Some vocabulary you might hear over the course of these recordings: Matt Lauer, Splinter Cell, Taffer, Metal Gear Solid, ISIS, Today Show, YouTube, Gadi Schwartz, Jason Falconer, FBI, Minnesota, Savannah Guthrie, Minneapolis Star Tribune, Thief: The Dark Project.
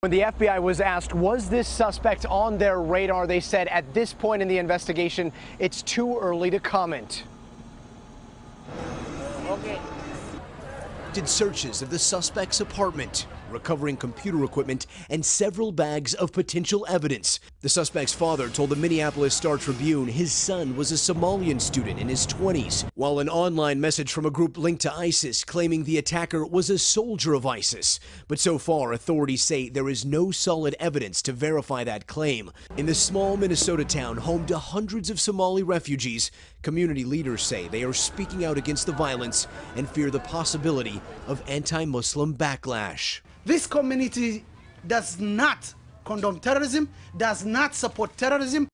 When the FBI was asked, was this suspect on their radar, they said at this point in the investigation, it's too early to comment. Okay. Did searches of the suspect's apartment, recovering computer equipment and several bags of potential evidence. The suspect's father told the Minneapolis Star Tribune his son was a Somalian student in his 20s, while an online message from a group linked to ISIS claiming the attacker was a soldier of ISIS. But so far, authorities say there is no solid evidence to verify that claim. In the small Minnesota town, home to hundreds of Somali refugees, community leaders say they are speaking out against the violence and fear the possibility of anti-Muslim backlash. This community does not condone terrorism, does not support terrorism.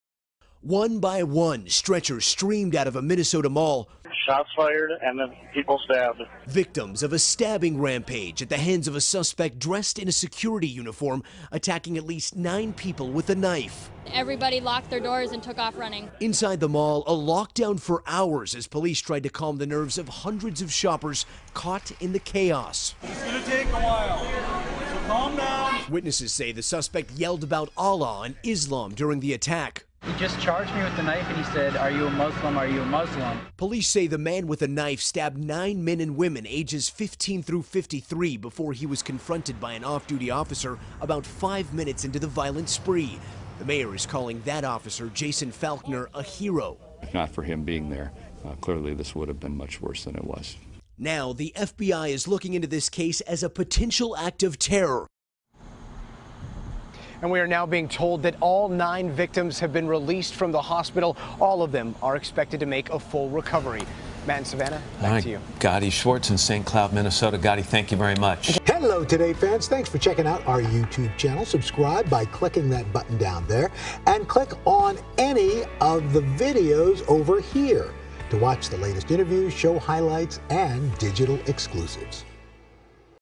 One by one, stretchers streamed out of a Minnesota mall. Shots fired and then people stabbed. Victims of a stabbing rampage at the hands of a suspect dressed in a security uniform, attacking at least 9 people with a knife. Everybody locked their doors and took off running. Inside the mall, a lockdown for hours as police tried to calm the nerves of hundreds of shoppers caught in the chaos. It's going to take a while. Calm down. Witnesses say the suspect yelled about Allah and Islam during the attack. He just charged me with the knife and he said, "Are you a Muslim? Are you a Muslim?" Police say the man with the knife stabbed 9 men and women ages 15 through 53 before he was confronted by an off-duty officer about 5 minutes into the violent spree. The mayor is calling that officer, Jason Falconer, a hero. If not for him being there, clearly this would have been much worse than it was. Now, the FBI is looking into this case as a potential act of terror. And we are now being told that all 9 victims have been released from the hospital. All of them are expected to make a full recovery. Matt and Savannah, back to you. Gadi Schwartz in St. Cloud, Minnesota. Gadi, thank you very much. Hello, Today fans. Thanks for checking out our YouTube channel. Subscribe by clicking that button down there and click on any of the videos over here to watch the latest interviews, show highlights, and digital exclusives.